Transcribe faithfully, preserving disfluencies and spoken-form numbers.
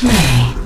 Play.